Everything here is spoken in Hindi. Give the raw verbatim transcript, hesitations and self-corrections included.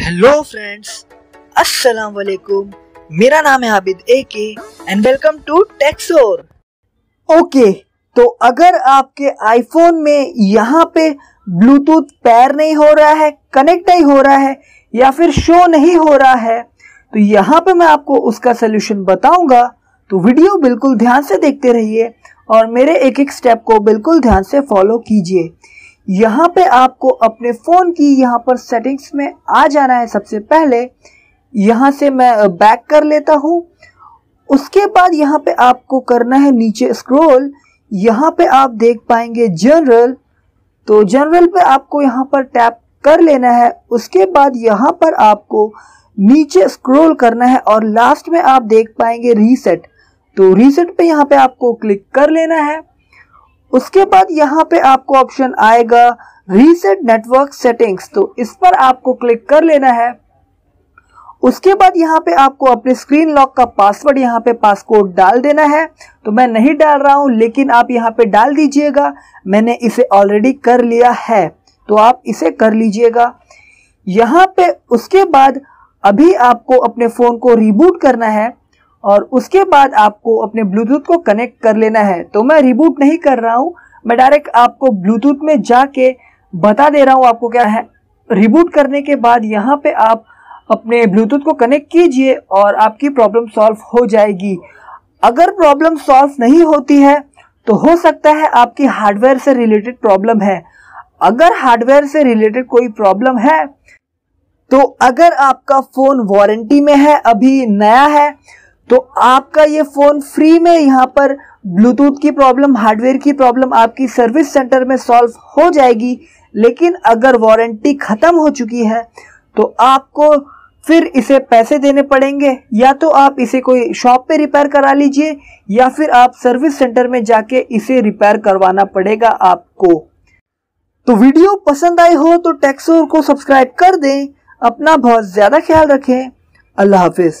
हेलो फ्रेंड्स, अस्सलाम वालेकुम। मेरा नाम है Abid AK and welcome to Texor. Okay, तो अगर आपके आईफोन में यहाँ पे ब्लूटूथ पैर नहीं हो रहा है, कनेक्ट नहीं हो रहा है या फिर शो नहीं हो रहा है, तो यहाँ पे मैं आपको उसका सलूशन बताऊंगा। तो वीडियो बिल्कुल ध्यान से देखते रहिए और मेरे एक एक स्टेप को बिल्कुल ध्यान से फॉलो कीजिए। यहाँ पे आपको अपने फ़ोन की यहाँ पर सेटिंग्स में आ जाना है। सबसे पहले यहाँ से मैं बैक कर लेता हूँ। उसके बाद यहाँ पे आपको करना है नीचे स्क्रॉल। यहाँ पे आप देख पाएंगे जनरल, तो जनरल पे आपको यहाँ पर टैप कर लेना है। उसके बाद यहाँ पर आपको नीचे स्क्रॉल करना है और लास्ट में आप देख पाएंगे रीसेट, तो रीसेट पे यहाँ पे आपको क्लिक कर लेना है। उसके बाद यहाँ पे आपको ऑप्शन आएगा रीसेट नेटवर्क सेटिंग्स, तो इस पर आपको क्लिक कर लेना है। उसके बाद यहाँ पे आपको अपने स्क्रीन लॉक का पासवर्ड, यहाँ पे पासकोड डाल देना है। तो मैं नहीं डाल रहा हूँ, लेकिन आप यहाँ पे डाल दीजिएगा। मैंने इसे ऑलरेडी कर लिया है, तो आप इसे कर लीजिएगा यहाँ पे। उसके बाद अभी आपको अपने फ़ोन को रिबूट करना है और उसके बाद आपको अपने ब्लूटूथ को कनेक्ट कर लेना है। तो मैं रिबूट नहीं कर रहा हूँ, मैं डायरेक्ट आपको ब्लूटूथ में जाके बता दे रहा हूँ आपको क्या है। रिबूट करने के बाद यहाँ पे आप अपने ब्लूटूथ को कनेक्ट कीजिए और आपकी प्रॉब्लम सॉल्व हो जाएगी। अगर प्रॉब्लम सॉल्व नहीं होती है तो हो सकता है आपकी हार्डवेयर से रिलेटेड प्रॉब्लम है। अगर हार्डवेयर से रिलेटेड कोई प्रॉब्लम है तो अगर आपका फ़ोन वारंटी में है, अभी नया है, तो आपका ये फ़ोन फ्री में यहाँ पर ब्लूटूथ की प्रॉब्लम, हार्डवेयर की प्रॉब्लम आपकी सर्विस सेंटर में सॉल्व हो जाएगी। लेकिन अगर वारंटी ख़त्म हो चुकी है तो आपको फिर इसे पैसे देने पड़ेंगे, या तो आप इसे कोई शॉप पे रिपेयर करा लीजिए या फिर आप सर्विस सेंटर में जाके इसे रिपेयर करवाना पड़ेगा आपको। तो वीडियो पसंद आई हो तो टेक्सोर को सब्सक्राइब कर दें। अपना बहुत ज़्यादा ख्याल रखें। अल्लाह हाफिज़।